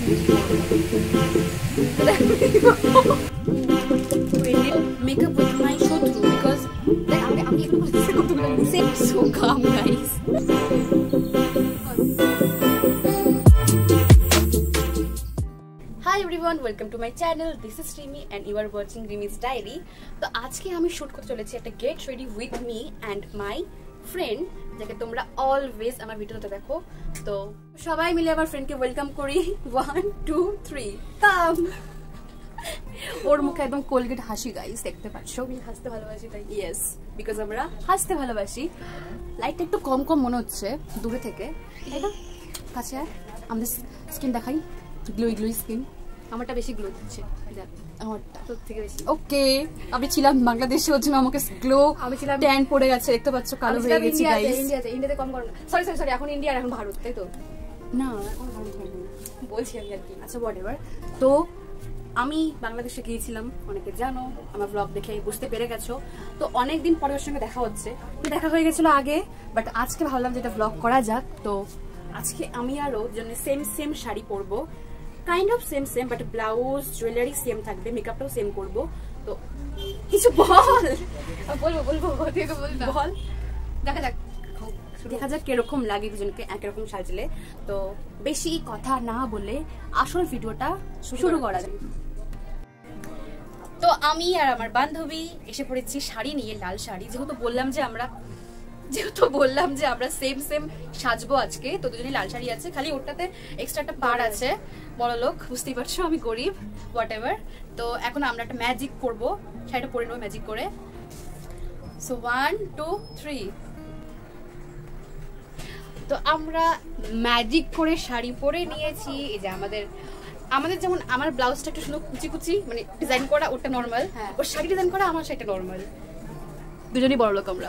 Makeup with my show through because I'm so calm, guys. Hi everyone, welcome to my channel. This is Rimi and you are watching Rimi's Diary. So today we shoot a get ready with me and my friend. যাকে তোমরা always আমার ভিডিওতে দেখো তো সবাই মিলে আমার ফ্রেন্ডকে ওয়েলকাম করি 1 2 3 কাম ওর মুখে একদম কোলগেট হাসি গাইস দেখতে পাচ্ছো আমি হাসতে ভালোবাসি তাই ইয়েস বিকজ আমরা হাসতে ভালোবাসি লাইটটা একটু কম কম মনে হচ্ছে দূরে থেকে তাই না কাছে আমাদের স্কিন দেখাই গ্লোই গ্লোই স্কিন আমারটা বেশি গ্লো দিচ্ছে আমারটা সব থেকে বেশি ওকে আমি ছিলাম বাংলাদেশে ওর জন্য আমাকে গ্লো আমি ছিলাম ট্যান পড়ে গেছে দেখতে পাচ্ছ কালো হয়ে গেছি गाइस ইন্ডিয়াতে কম করো না সরি এখন ইন্ডিয়া আর এখন ভারত তাই তো না এখন ভারত বলছি আমি আর কি আচ্ছা হোয়াটএভার তো আমি বাংলাদেশে গিয়েছিলাম অনেকে জানো আমার ব্লগ দেখে বুঝতে পেরে গেছো তো অনেক দিন পরে ওর সঙ্গে দেখা হচ্ছে দেখা হয়ে গেছিল আগে বাট আজকে ভাবলাম যেটা ব্লগ করা যাক তো আজকে আমি আর ওর জন্য সেম শাড়ি পরবো kind of same but blouse jewelry same thakbe makeup to same korbo to kichu bol bolbo theke bolta bol dekha jak kerokom lage dujonke ek rokom sajle to beshi kotha na bole ashol video ta shuru kora jay to ami ar amar bandhobi eshe porechi shari niye lal shari যেহেতু বললাম যে আমরা same সাজবো আজকে তো দুজনেই লাল শাড়ি আছে খালি ওটাতে এক্সট্রা একটা পার আছে বড় লোক বুঝতেই পারছো আমি গরিব হোয়াটএভার তো এখন আমরা একটা ম্যাজিক করব শাড়িটা পরে নেব ম্যাজিক করে সো 1 2 3 তো আমরা ম্যাজিক করে শাড়ি পরে নিয়েছি এই যে আমাদের যেমন আমার ব্লাউজটা একটু সুন্দর কুচি মানে ডিজাইন করা ওটা নরমাল আর শাড়ি ডিজাইন করা আমার সেটা নরমাল দুজনেই বড় লোক আমরা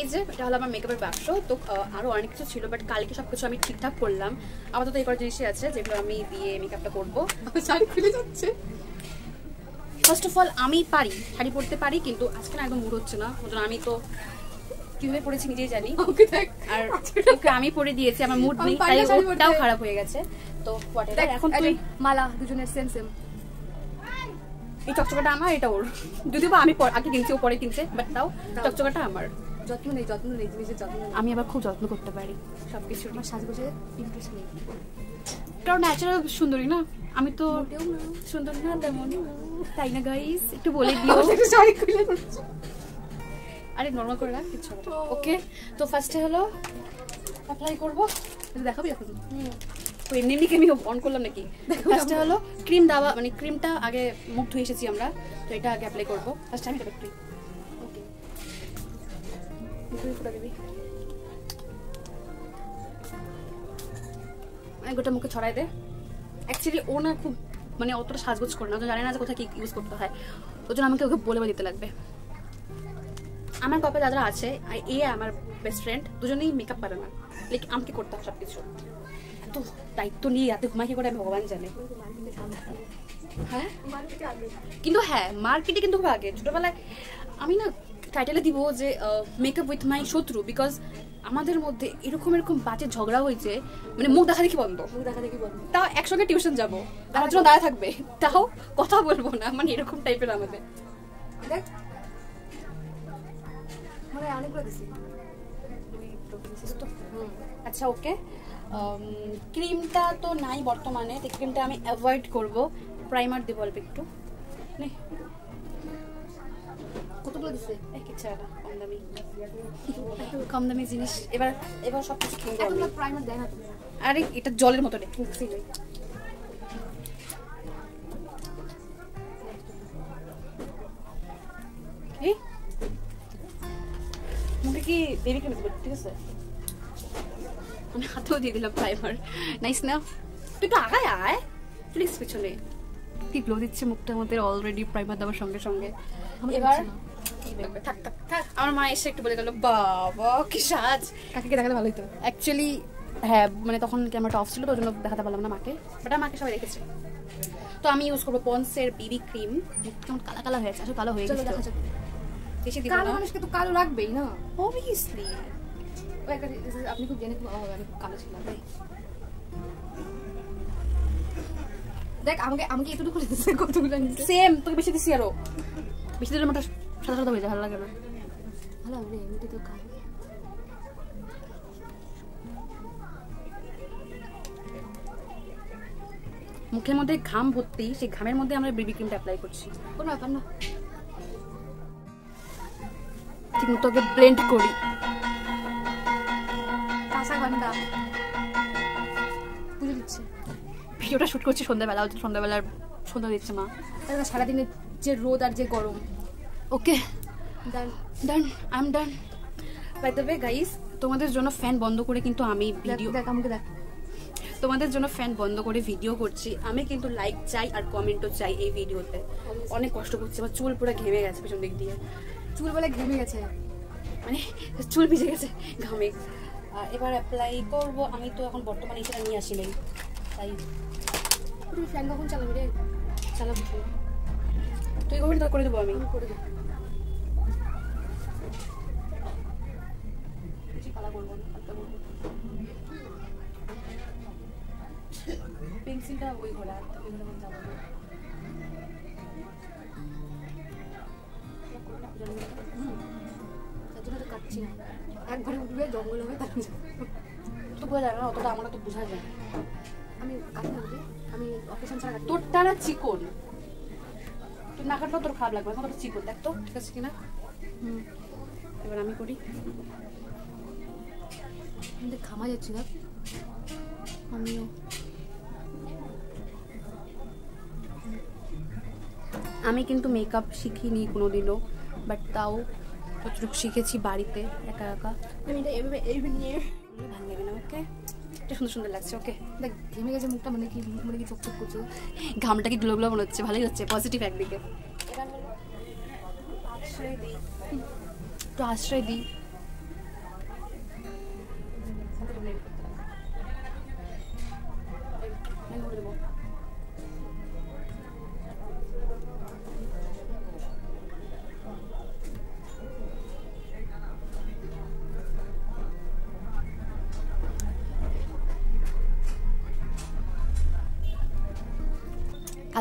এই যে এটা হলো আমার মেকআপের বাক্স তো আরো অনেক কিছু ছিল বাট কালকে সবকিছু আমি ঠিকঠাক করলাম আপাতত এই কটা জিনিসই আছে যেগুলো আমি দিয়ে মেকআপটা করব শাড়ি খুলে যাচ্ছে ফার্স্ট অফ অল আমি পারি শাড়ি পরতে পারি কিন্তু আজকে না একদম মুড হচ্ছে না ওজন আমি তো কিভাবে পরেছি নিজেই জানি ওকে দেখ আর ওকে আমি পরে দিয়েছি আমার মুড নেই তাই ওটাও খারাপ হয়ে গেছে তো হোয়াটএভার এখন তুই মালা দুজনের সেম এই চকচকাটা আমার এটা ওর যদিও আমি আগে কিনছি ও পরে কিনছে বাট তাও চকচকাটা আমার যত্ন নেই জিনিসের যত্ন আমি আবার খুব যত্ন করতে পারি সবকিছু আমার সাজগোজে ইন্টারেস্ট নেই কারণ ন্যাচারাল সুন্দরী না আমি তো সুন্দর না তেমন তাই না গাইস একটু বলে দিও সরি খুলে যাচ্ছে আরে নরমাল করে রাখ কিছু ওকে তো ফার্স্টে হলো অ্যাপ্লাই করব এটা দেখাবি এখন তো এমনি কি আমি অন করলাম নাকি ফার্স্টে হলো ক্রিম দাবা মানে ক্রিমটা আগে মুখ ধুয়ে এসেছি আমরা তো এটা আগে অ্যাপ্লাই করব ফার্স্ট আমি এটা করি গোটা মুখে ছড়াই দে অ্যাকচুয়ালি ও না খুব মানে অতটা সাজগোজ করে না জানে না যে কোথায় কি ইউজ করতে হয় ওই জন্য আমাকে ওকে বলে দিতে লাগবে আমার কপালে দাদা আছে এ আমার বেস্ট ফ্রেন্ড দুজনেই মেকআপ পারে না লাইক আমাকে করতে হয় সবকিছু এত দায়িত্ব নিয়ে রাতে ঘুমাই কি করে ভগবান জানে হ্যাঁ কিন্তু হ্যাঁ মার্কেটে কিন্তু খুব আগে ছোটবেলায় আমি না টাইটেলে দিব যে মেকআপ উইথ মাই শত্রু বিকজ আমাদের মধ্যে এরকম বাজে ঝগড়া হয়েছে মানে মুখ দেখা দেখি বন্ধ তাও একসঙ্গে টিউশন যাবো আমার জন্য দাঁড়া থাকবে তাও কথা বলবো না মানে এরকম টাইপের আমাদের দেখ মানে অনেকগুলো দিছি আচ্ছা ওকে ক্রিমটা তো নাই বর্তমানে তাই ক্রিমটা আমি অ্যাভয়েড করব প্রাইমার দেব অল্প একটু নে কতগুলো দিছে এক চালা কম দামি জিনিস এবার সব কিছু কিনবো আমি একটা প্রাইমার দেনা তুমি আরে এটা জলের মতো দেখতে ছিল কি মুখে কি বেবি ক্রিম দিতে ঠিক আছে আমি হাতেও দিয়ে দিলাম প্রাইমার নাইস না তুই তো আগায় তুই পিছনে কি গ্লো দিচ্ছে মুখটা আমাদের অলরেডি প্রাইমার দেওয়ার সঙ্গে সঙ্গে এবার থাক থাক থাক আমার মা এসে একটু বলে গেল বাবা কি সাজ কাকে দেখালে ভালোই তো অ্যাকচুয়ালি হ্যাঁ মানে তখন ক্যামেরাটা অফ ছিল তো ওজন্য দেখাতে পারলাম না মাকে বাট আমাকে সবাই দেখেছে তো আমি ইউজ করব পন্সের বিবি ক্রিম একদম কালো কালো হয়েছে আসলে কালো হয়ে গেছে চলো দেখা যাক বেশি দিব না কালো মানুষকে তো কালো লাগবেই না obviously আপনি খুব জেনে খুব কালো ছিল ভাই দেখ আমাকে এতটুকু করে দিছে কতগুলো নিতে সেম তোকে বেশি দিছি আরো বেশি দিলে মোটা সাদা সাদা হয়ে যায় ভালো লাগে না ভালো লাগে এমনি তো কালো মুখের মধ্যে ঘাম ভর্তি সেই ঘামের মধ্যে আমরা বিবি ক্রিমটা অ্যাপ্লাই করছি কোনো ব্যাপার না ঠিকমতো ওকে ব্লেন্ড করি কাঁচা গন্ধা পুজো দিচ্ছে ভিডিওটা শুট করছি সন্ধ্যাবেলা হচ্ছে সন্ধ্যাবেলার সন্ধ্যা দিচ্ছে মা সারাদিনে যে রোদ আর যে গরম okay done done I am done by the way guys তোমাদের জন্য ফ্যান বন্ধ করে কিন্তু আমি ভিডিও দেখ আমাকে দেখ তোমাদের জন্য ফ্যান বন্ধ করে ভিডিও করছি আমি কিন্তু লাইক চাই আর কমেন্টও চাই এই ভিডিওতে অনেক কষ্ট করছি আমার চুল পুরো ঘেমে গেছে পেছন দিক দিয়ে চুল বলে ঘেমে গেছে মানে চুল ভিজে গেছে ঘামে এবার অ্যাপ্লাই করবো আমি তো এখন বর্তমানে সেটা নিয়ে আসিনি তাই তুমি ফ্যান কখন চালাবি রে চালাবো তুই কখন করে দেবো আমি করে দেবো কিছু পালা করবো না পেন্সিলটা ওই ঘোরা তো কাটছি না একবারে উঠবে জঙ্গল হবে তার তো বোঝা যায় না অতটা আমরা তো বোঝা যায় আমি কাটতে হবে আমি অপারেশন ছাড়া তোর টানা চিকন তুই না কাটলেও তোর খারাপ লাগবে তোর চিকন দেখ তো ঠিক আছে কিনা হুম এবার আমি করি ঘামা যাচ্ছি না আমিও আমি কিন্তু মেকআপ শিখিনি কোনোদিনও বাট তাও যতটুকু শিখেছি বাড়িতে একা একা আমি এটা এভাবে এইভাবে নিয়ে ভাঙবে না ওকে এটা সুন্দর সুন্দর লাগছে ওকে দেখ ঘেমে গেছে মুখটা মানে কি চকচক করছে ঘামটা কি গ্লো গ্লো মনে হচ্ছে ভালোই হচ্ছে পজিটিভ একদিকে এবার হলো আশ্রয় দিই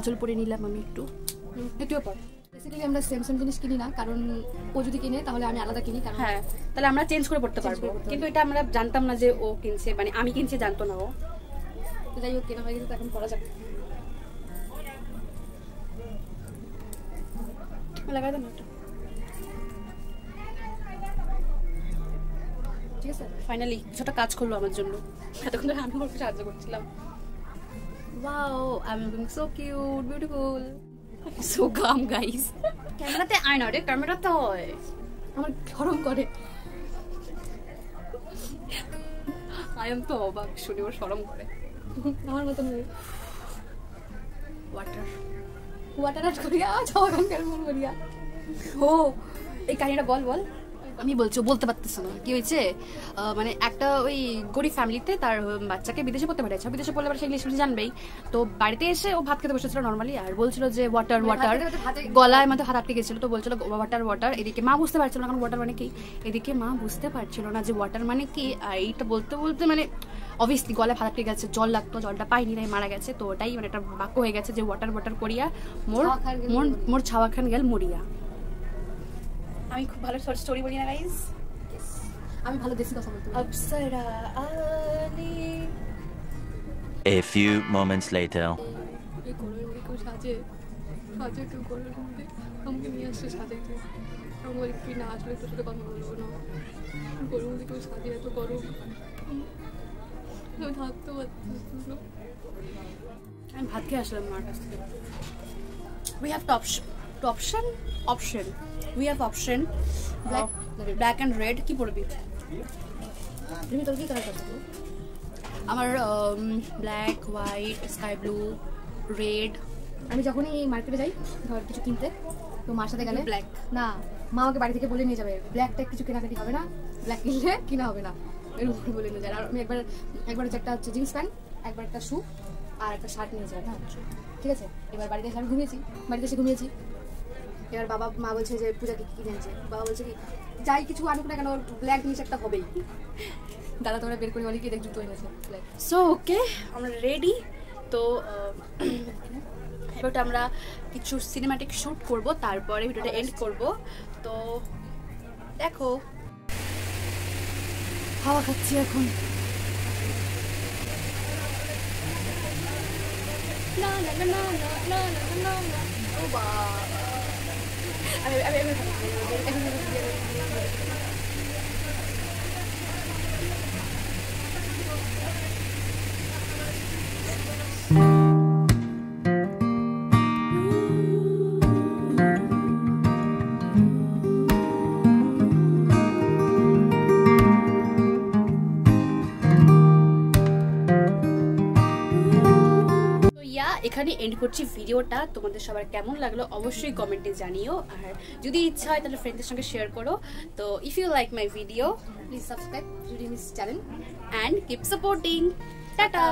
কাজল পরে নিলাম আমি একটু একটুও পর বেসিক্যালি আমরা স্যামসাং জিনিস কিনি না কারণ ও যদি কিনে তাহলে আমি আলাদা কিনি কারণ হ্যাঁ তাহলে আমরা চেঞ্জ করে পড়তে পারবো কিন্তু এটা আমরা জানতাম না যে ও কিনছে মানে আমি কিনছে জানতো না ও যাই হোক কেনা হয়ে গেছে তখন পড়া যাবে লাগাই দেন ওটা ঠিক আছে ফাইনালি কিছুটা কাজ করলো আমার জন্য এতক্ষণ ধরে আমি ওকে সাহায্য করছিলাম Wow, I'm looking so cute, beautiful. I'm so calm, guys. Camera te I not camera toy. Amar gorom kore. I am to obak shuni or shorom kore. Amar moto nai. Water add koriya, shorom kore mon koriya. Oh, ei kahini ta bol. আমি বলছি বলতে পারতেছে না কি হয়েছে মানে একটা ওই গরিব ফ্যামিলিতে তার বাচ্চাকে বিদেশে পড়তে পাঠাচ্ছে বিদেশে পড়লে আবার সে ইংলিশ জানবেই তো বাড়িতে এসে ও ভাত খেতে বসেছিল নর্মালি আর বলছিল যে ওয়াটার ওয়াটার গলায় মধ্যে হাত আটকে গেছিল তো বলছিল ওয়াটার ওয়াটার এদিকে মা বুঝতে পারছিল না কারণ ওয়াটার মানে কি এদিকে মা বুঝতে পারছিল না যে ওয়াটার মানে কি আর এইটা বলতে বলতে মানে অবভিয়াসলি গলায় হাত আটকে গেছে জল লাগতো জলটা পাইনি তাই মারা গেছে তো ওটাই মানে একটা বাক্য হয়ে গেছে যে ওয়াটার ওয়াটার করিয়া মোর মোর ছাওয়া খান গেল মরিয়া আমি খুব ভালো শর্ট স্টোরি বলি না গাইস আমি ভালো দেশি কথা বলতে অপসরা আলি a few moments later এই কোলোরে কোন সাজে তো কোলোরে আমাকে নিয়ে আসছে সাজাইতে আমার কি না আসলে তো সেটা কথা বলবো না কোলোরে কোন সাজে এত গরম তো থাকতো আমি ভাত খেয়ে আসলাম মার কাছ থেকে we have option we have option black and red ki porbi rimi tor ki color korbo amar black white sky blue red আমি যখনই মার্কেটে যাই ধর কিছু কিনতে তো মার সাথে গেলে ব্ল্যাক না মা আমাকে বাড়ি থেকে বলে নিয়ে যাবে ব্ল্যাকটা কিছু কেনাকাটি হবে না ব্ল্যাক কিনলে কিনা হবে না এরকম বলে নিয়ে যায়। আর আমি একবার একটা হচ্ছে জিন্স প্যান্ট একবার একটা শু আর একটা শার্ট নিয়ে যাই। হ্যাঁ ঠিক আছে। এবার বাড়িতে এসে আমি ঘুমিয়েছি। এবার বাবা মা বলছে যে পূজাকে কি কিনেছে, বাবা বলছে কি যাই কিছু আনুক না কেন ব্ল্যাক জিনিস একটা হবেই। দাদা তোমরা বের করে বলি কি দেখুন তো এনেছে ব্ল্যাক। সো ওকে আমরা রেডি। তো এবার আমরা কিছু সিনেম্যাটিক শ্যুট করব তারপরে ভিডিওটা এন্ড করব। তো দেখো হাওয়া খাচ্ছি এখন। না না না না না না না ও বাবা এখানে এন্ড করছি ভিডিওটা। তোমাদের সবার কেমন লাগলো অবশ্যই কমেন্টে জানিও, আর যদি ইচ্ছা হয় তাহলে ফ্রেন্ডদের সঙ্গে শেয়ার করো। তো if you like my video please subscribe to Rimi's channel and keep supporting. Tata.